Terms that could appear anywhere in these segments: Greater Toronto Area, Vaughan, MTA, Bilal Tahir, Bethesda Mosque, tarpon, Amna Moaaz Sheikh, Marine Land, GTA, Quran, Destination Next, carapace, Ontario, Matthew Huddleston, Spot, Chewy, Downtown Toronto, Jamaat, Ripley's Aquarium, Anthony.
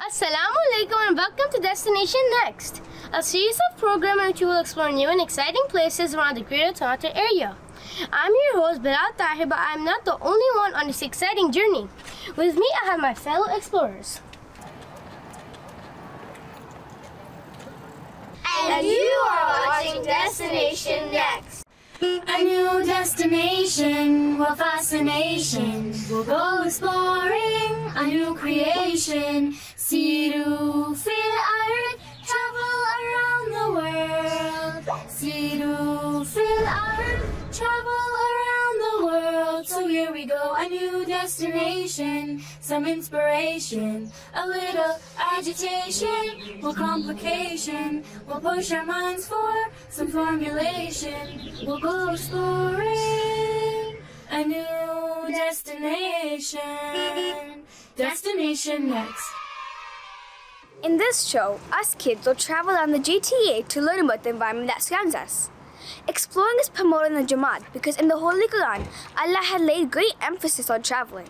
Assalamu alaikum and welcome to Destination Next, a series of programs in which we will explore new and exciting places around the Greater Toronto Area. I'm your host Bilal Tahir, but I'm not the only one on this exciting journey. With me I have my fellow explorers. And you are watching Destination Next. A new destination, what fascination. We'll go exploring a new creation. See to feel our travel around the world. See to feel our travel around the world. So here we go, a new destination. Some inspiration, a little agitation. We'll complication, we'll push our minds for some formulation. We'll go exploring a new destination. Destination Next. In this show, us kids will travel on the GTA to learn about the environment that surrounds us. Exploring is promoted in the Jamaat because in the Holy Quran, Allah had laid great emphasis on traveling.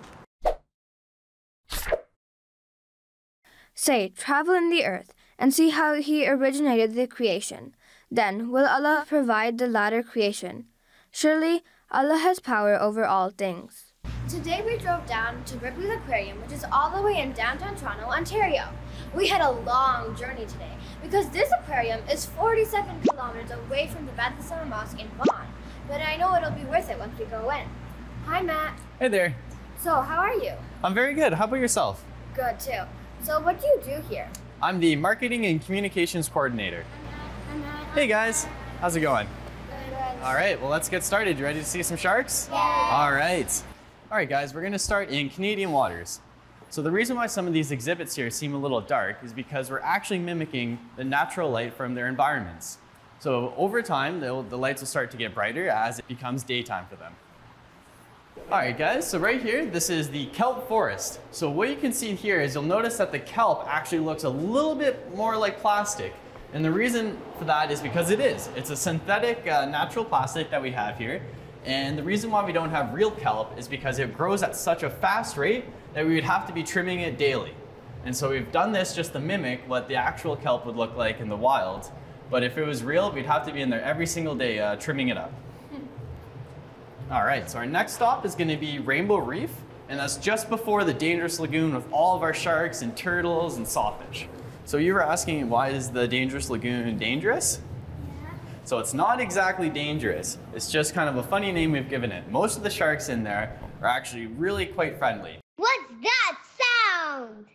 Say, travel in the earth and see how He originated the creation. Then will Allah provide the latter creation. Surely, Allah has power over all things. Today we drove down to Ripley's Aquarium, which is all the way in downtown Toronto, Ontario. We had a long journey today because this aquarium is 47 kilometers away from the Bethesda Mosque in Vaughan, but I know it'll be worth it once we go in. Hi, Matt. Hey there. So, how are you? I'm very good. How about yourself? Good, too. So, what do you do here? I'm the Marketing and Communications Coordinator. Hey, guys. How's it going? Good. All right, well, let's get started. You ready to see some sharks? Yeah. All right. All right, guys, we're going to start in Canadian waters. So the reason why some of these exhibits here seem a little dark is because we're actually mimicking the natural light from their environments. So over time, the lights will start to get brighter as it becomes daytime for them. All right, guys, so right here, this is the kelp forest. So what you can see here is you'll notice that the kelp actually looks a little bit more like plastic. And the reason for that is because it is. It's a synthetic natural plastic that we have here. And the reason why we don't have real kelp is because it grows at such a fast rate that we would have to be trimming it daily. And so we've done this just to mimic what the actual kelp would look like in the wild. But if it was real, we'd have to be in there every single day trimming it up. All right, so our next stop is gonna be Rainbow Reef, and that's just before the dangerous lagoon with all of our sharks and turtles and sawfish. So you were asking, why is the dangerous lagoon dangerous? So it's not exactly dangerous. It's just kind of a funny name we've given it. Most of the sharks in there are actually really quite friendly. What's that sound?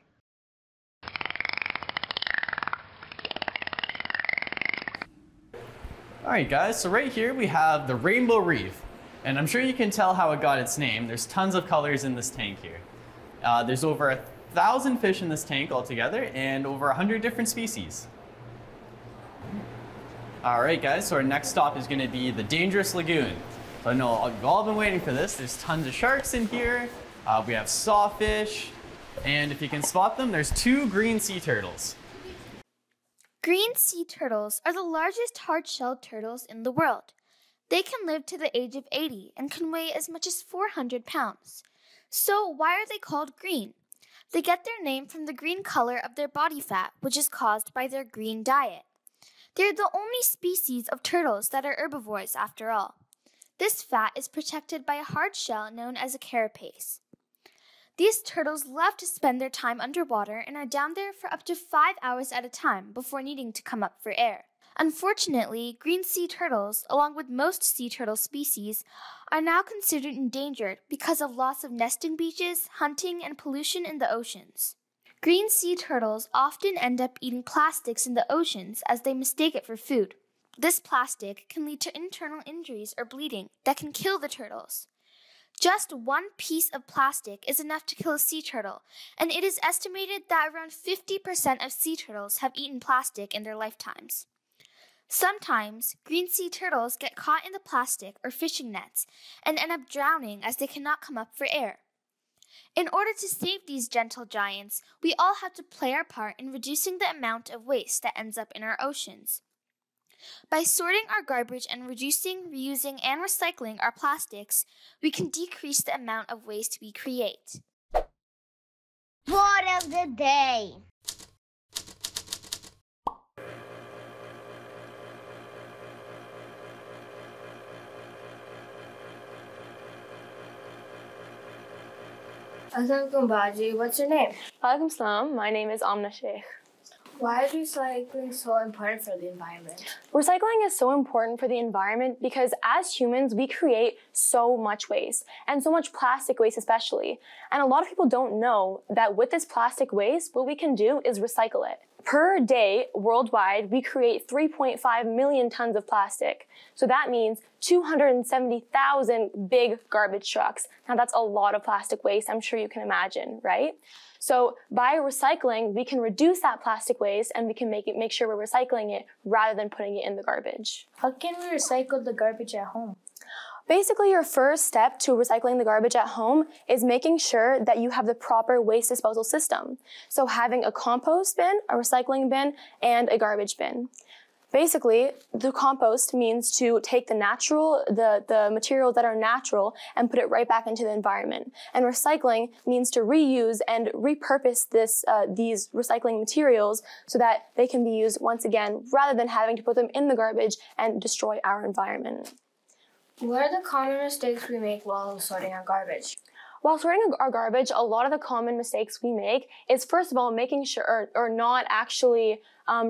All right, guys, so right here we have the Rainbow Reef. And I'm sure you can tell how it got its name. There's tons of colors in this tank here. There's over 1,000 fish in this tank altogether and over 100 different species. All right, guys, so our next stop is gonna be the Dangerous Lagoon. So I know you've all been waiting for this. There's tons of sharks in here. We have sawfish. And if you can spot them, there's two green sea turtles. Green sea turtles are the largest hard-shelled turtles in the world. They can live to the age of 80 and can weigh as much as 400 pounds. So why are they called green? They get their name from the green color of their body fat, which is caused by their green diet. They're the only species of turtles that are herbivores after all. This fat is protected by a hard shell known as a carapace. These turtles love to spend their time underwater and are down there for up to 5 hours at a time before needing to come up for air. Unfortunately, green sea turtles, along with most sea turtle species, are now considered endangered because of loss of nesting beaches, hunting, and pollution in the oceans. Green sea turtles often end up eating plastics in the oceans as they mistake it for food. This plastic can lead to internal injuries or bleeding that can kill the turtles. Just one piece of plastic is enough to kill a sea turtle, and it is estimated that around 50% of sea turtles have eaten plastic in their lifetimes. Sometimes, green sea turtles get caught in the plastic or fishing nets and end up drowning as they cannot come up for air. In order to save these gentle giants, we all have to play our part in reducing the amount of waste that ends up in our oceans. By sorting our garbage and reducing, reusing, and recycling our plastics, we can decrease the amount of waste we create. Word of the day. Assalamualaikum Baji, what's your name? Walaikum Salam, my name is Amna Sheikh. Why is recycling so important for the environment? Recycling is so important for the environment because as humans, we create so much waste and so much plastic waste especially. And a lot of people don't know that with this plastic waste, what we can do is recycle it. Per day, worldwide, we create 3.5 million tons of plastic. So that means 270,000 big garbage trucks. Now that's a lot of plastic waste, I'm sure you can imagine, right? So by recycling, we can reduce that plastic waste and we can make sure we're recycling it rather than putting it in the garbage. How can we recycle the garbage at home? Basically, your first step to recycling the garbage at home is making sure that you have the proper waste disposal system. So having a compost bin, a recycling bin, and a garbage bin. Basically, the compost means to take the materials that are natural and put it right back into the environment. And recycling means to reuse and repurpose these recycling materials so that they can be used once again, rather than having to put them in the garbage and destroy our environment. What are the common mistakes we make while sorting our garbage? While sorting our garbage, a lot of the common mistakes we make is, first of all, making sure or not actually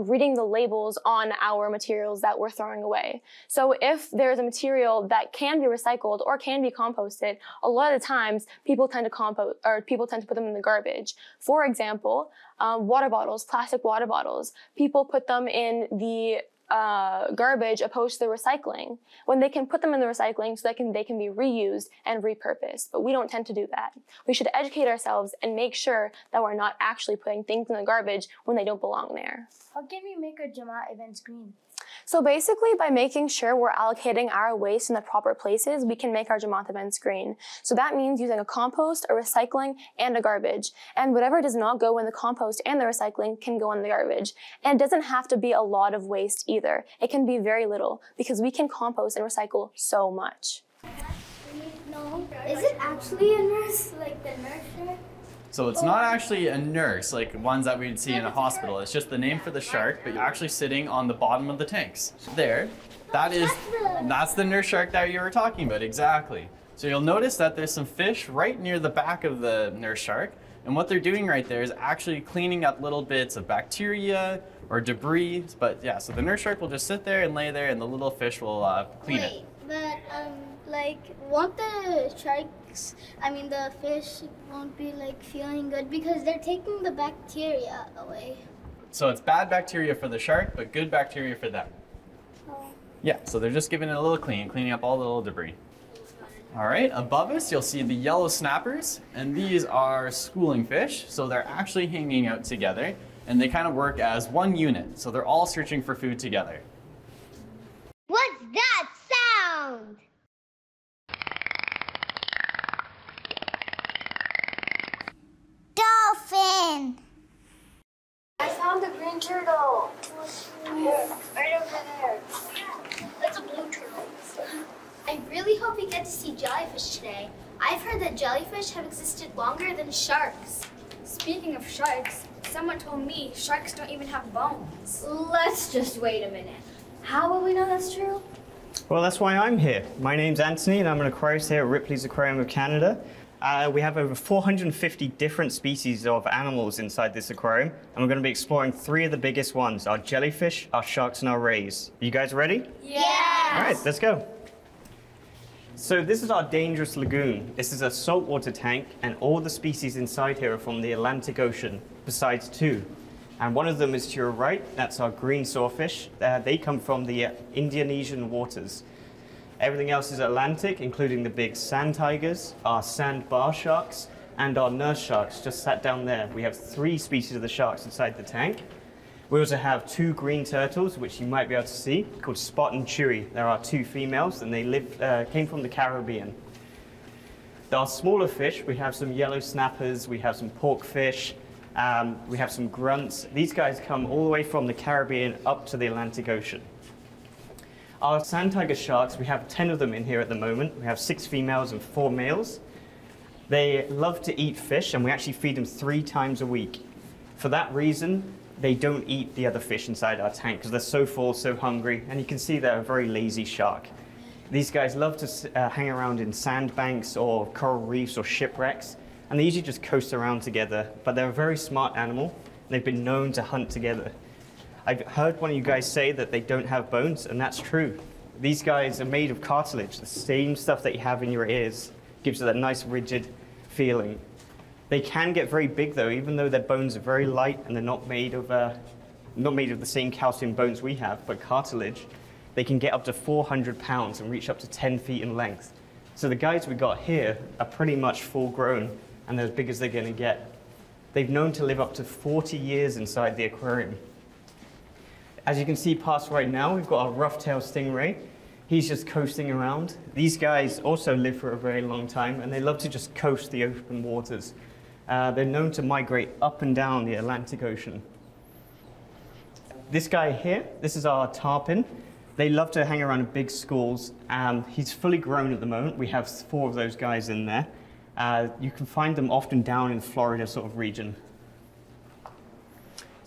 reading the labels on our materials that we're throwing away. So if there's a material that can be recycled or can be composted, a lot of the times people tend to put them in the garbage. For example, water bottles, plastic water bottles, people put them in the garbage opposed to the recycling, when they can put them in the recycling so they can be reused and repurposed. But we don't tend to do that. We should educate ourselves and make sure that we're not actually putting things in the garbage when they don't belong there. How can we make our Jama'at events green? So basically, by making sure we're allocating our waste in the proper places, we can make our Jama'at events green. So that means using a compost, a recycling, and a garbage. And whatever does not go in the compost and the recycling can go in the garbage. And it doesn't have to be a lot of waste either. It can be very little because we can compost and recycle so much. No. Is it actually a nurse, like the nurse? So it's not actually a nurse, like ones that we'd see in a hospital. It's just the name for the shark, but you're actually sitting on the bottom of the tanks. There, that's the nurse shark that you were talking about, exactly. So you'll notice that there's some fish right near the back of the nurse shark. And what they're doing right there is actually cleaning up little bits of bacteria or debris. But yeah, so the nurse shark will just sit there and lay there and the little fish will clean it. But like, won't the sharks, the fish won't be like feeling good because they're taking the bacteria away. So it's bad bacteria for the shark, but good bacteria for them. Oh. Yeah, so they're just giving it a little clean, cleaning up all the little debris. All right, above us, you'll see the yellow snappers, and these are schooling fish. So they're actually hanging out together, and they kind of work as one unit. So they're all searching for food together. What's that sound? Dolphin. I found a green turtle. Right over there. That's a blue turtle. I really hope we get to see jellyfish today. I've heard that jellyfish have existed longer than sharks. Speaking of sharks, someone told me sharks don't even have bones. Let's just wait a minute. How will we know that's true? Well, that's why I'm here. My name's Anthony and I'm an aquarist here at Ripley's Aquarium of Canada. We have over 450 different species of animals inside this aquarium, and we're going to be exploring three of the biggest ones, our jellyfish, our sharks, and our rays. Are you guys ready? Yes! All right, let's go. So this is our dangerous lagoon. This is a saltwater tank, and all the species inside here are from the Atlantic Ocean, besides two. And one of them is to your right, that's our green sawfish. They come from the Indonesian waters. Everything else is Atlantic, including the big sand tigers, our sandbar sharks, and our nurse sharks just sat down there. We have three species of the sharks inside the tank. We also have two green turtles, which you might be able to see, called Spot and Chewy. There are two females, and they came from the Caribbean. There are smaller fish. We have some yellow snappers. We have some porkfish. We have some grunts. These guys come all the way from the Caribbean up to the Atlantic Ocean. Our sand tiger sharks, we have 10 of them in here at the moment. We have 6 females and 4 males. They love to eat fish, and we actually feed them 3 times a week. For that reason, they don't eat the other fish inside our tank because they're so full, so hungry, and you can see they're a very lazy shark. These guys love to hang around in sandbanks or coral reefs or shipwrecks. and they usually just coast around together, but they're a very smart animal, and they've been known to hunt together. I've heard one of you guys say that they don't have bones, and that's true. These guys are made of cartilage, the same stuff that you have in your ears. Gives it that nice rigid feeling. They can get very big though, even though their bones are very light and they're not made of the same calcium bones we have, but cartilage. They can get up to 400 pounds and reach up to 10 feet in length. So the guys we got here are pretty much full grown and they're as big as they're gonna get. They've known to live up to 40 years inside the aquarium. As you can see past right now, we've got our rough-tailed stingray. He's just coasting around. These guys also live for a very long time and they love to just coast the open waters. They're known to migrate up and down the Atlantic Ocean. This guy here, this is our tarpon. They love to hang around in big schools. He's fully grown at the moment. We have 4 of those guys in there. You can find them often down in Florida sort of region.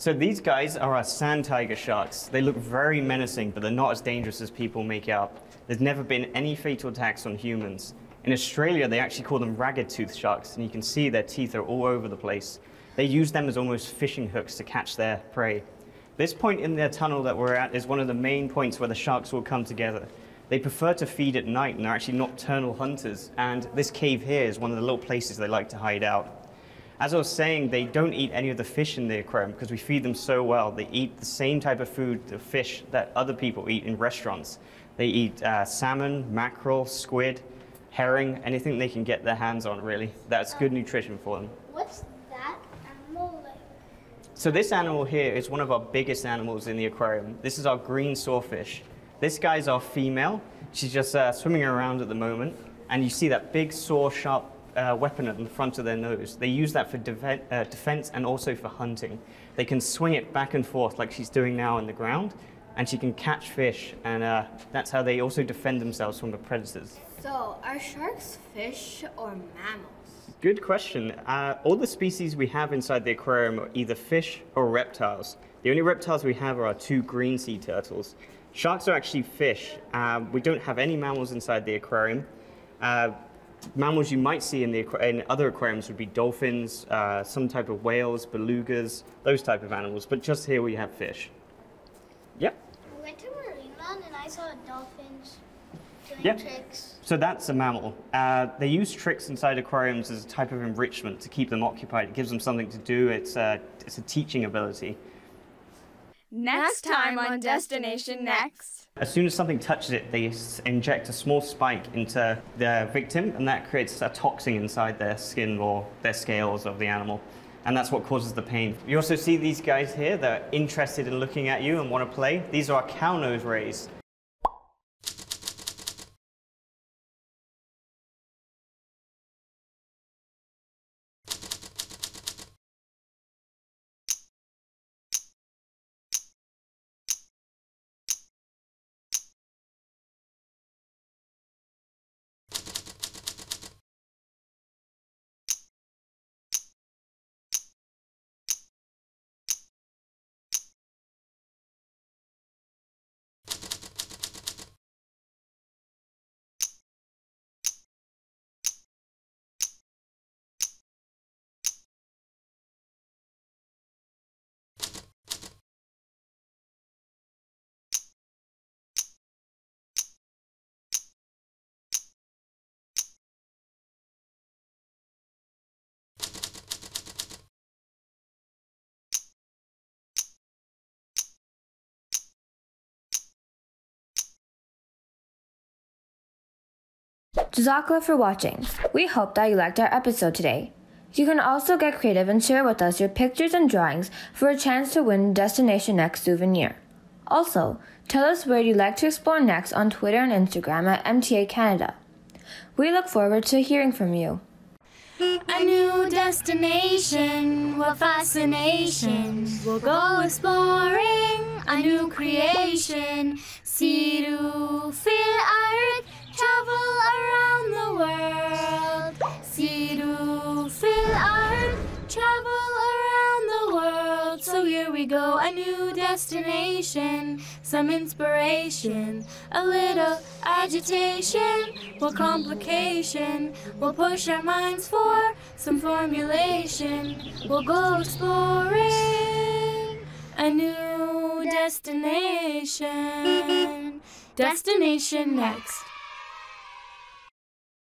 So these guys are our sand tiger sharks. They look very menacing, but they're not as dangerous as people make out. There's never been any fatal attacks on humans. In Australia, they actually call them ragged-toothed sharks, and you can see their teeth are all over the place. They use them as almost fishing hooks to catch their prey. This point in their tunnel that we're at is one of the main points where the sharks will come together. They prefer to feed at night, and they're actually nocturnal hunters, and this cave here is one of the little places they like to hide out. As I was saying, they don't eat any of the fish in the aquarium because we feed them so well. They eat the same type of food, the fish that other people eat in restaurants. They eat salmon, mackerel, squid, herring, anything they can get their hands on, really. That's good nutrition for them. What's that animal like? So this animal here is one of our biggest animals in the aquarium. This is our green sawfish. This guy's our female. She's just swimming around at the moment. And you see that big saw sharp weapon at the front of their nose. They use that for defense and also for hunting. They can swing it back and forth like she's doing now in the ground, and she can catch fish, and that's how they also defend themselves from the predators. So are sharks fish or mammals? Good question. All the species we have inside the aquarium are either fish or reptiles. The only reptiles we have are our 2 green sea turtles. Sharks are actually fish. We don't have any mammals inside the aquarium. Mammals you might see in other aquariums would be dolphins, some type of whales, belugas, those type of animals, but just here we have fish. Yep. We went to Marine Land and I saw dolphins doing tricks. So that's a mammal. They use tricks inside aquariums as a type of enrichment to keep them occupied. It gives them something to do. It's a teaching ability. Next time on Destination Next. As soon as something touches it, they inject a small spike into their victim, and that creates a toxin inside their skin or their scales of the animal. And that's what causes the pain. You also see these guys here that are interested in looking at you and want to play. These are our cow-nose rays. Jazakallah for watching. We hope that you liked our episode today. You can also get creative and share with us your pictures and drawings for a chance to win Destination Next souvenir. Also, tell us where you'd like to explore next on Twitter and Instagram at MTA Canada. We look forward to hearing from you. A new destination, what fascination. We'll go exploring, a new creation. Siru fil ard, travel around the world. Siru fil ard, travel around the world. So here we go, a new destination, some inspiration, a little agitation, more complication, we'll push our minds for some formulation, we'll go exploring a new destination, Destination Next.